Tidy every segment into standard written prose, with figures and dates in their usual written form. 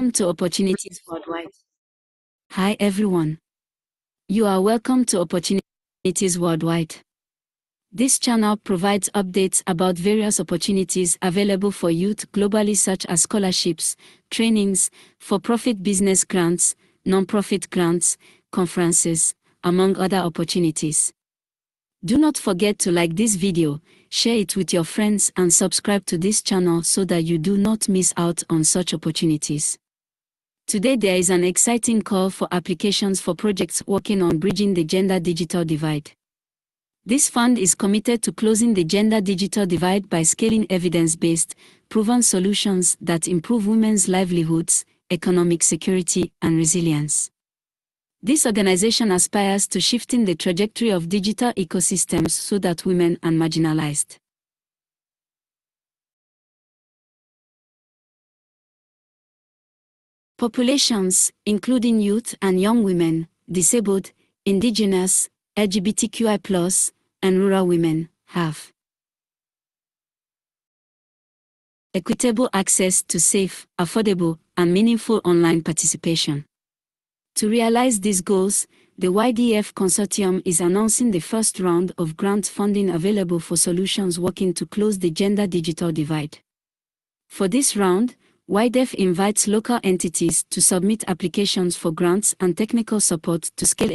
Welcome to Opportunities Worldwide. Hi everyone. You are welcome to Opportunities Worldwide. This channel provides updates about various opportunities available for youth globally, such as scholarships, trainings, for-profit business grants, non-profit grants, conferences, among other opportunities. Do not forget to like this video, share it with your friends and subscribe to this channel so that you do not miss out on such opportunities. Today there is an exciting call for applications for projects working on bridging the gender digital divide. This fund is committed to closing the gender digital divide by scaling evidence-based, proven solutions that improve women's livelihoods, economic security, and resilience. This organization aspires to shifting the trajectory of digital ecosystems so that women are marginalized. Populations, including youth and young women, disabled, indigenous, LGBTQI+, and rural women, have equitable access to safe, affordable, and meaningful online participation. To realize these goals, the WiDEF Consortium is announcing the first round of grant funding available for solutions working to close the gender digital divide. For this round, WiDEF invites local entities to submit applications for grants and technical support to scale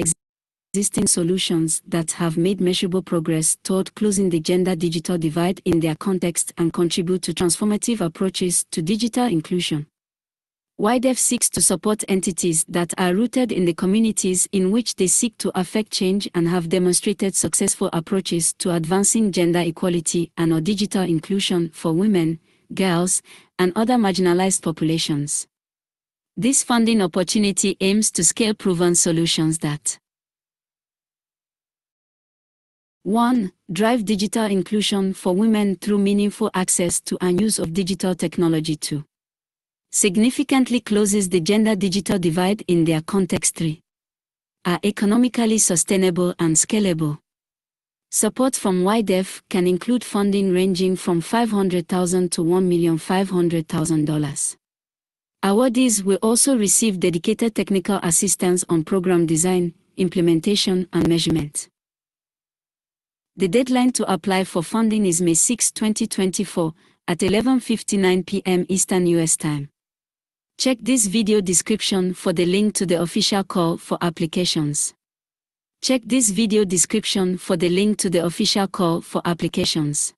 existing solutions that have made measurable progress toward closing the gender digital divide in their context and contribute to transformative approaches to digital inclusion. WiDEF seeks to support entities that are rooted in the communities in which they seek to affect change and have demonstrated successful approaches to advancing gender equality and/or digital inclusion for women, girls, and other marginalized populations. This funding opportunity aims to scale proven solutions that 1. Drive digital inclusion for women through meaningful access to and use of digital technology. 2. Significantly closes the gender digital divide in their context. 3. Are economically sustainable and scalable. Support from WiDEF can include funding ranging from $500,000 to $1,500,000. Awardees will also receive dedicated technical assistance on program design, implementation, and measurement. The deadline to apply for funding is May 6, 2024, at 11:59 p.m. Eastern US time. Check this video description for the link to the official call for applications. Check this video description for the link to the official call for applications.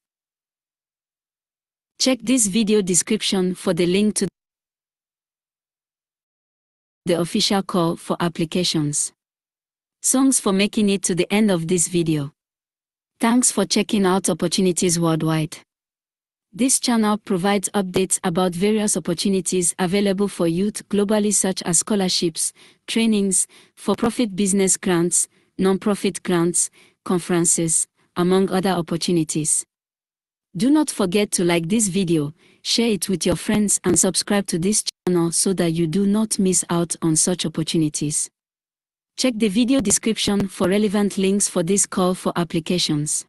Check this video description for the link to the official call for applications. Thanks for making it to the end of this video. Thanks for checking out Opportunities Worldwide. This channel provides updates about various opportunities available for youth globally, such as scholarships, trainings, for-profit business grants, non-profit grants, conferences, among other opportunities. Do not forget to like this video, share it with your friends and subscribe to this channel so that you do not miss out on such opportunities. Check the video description for relevant links for this call for applications.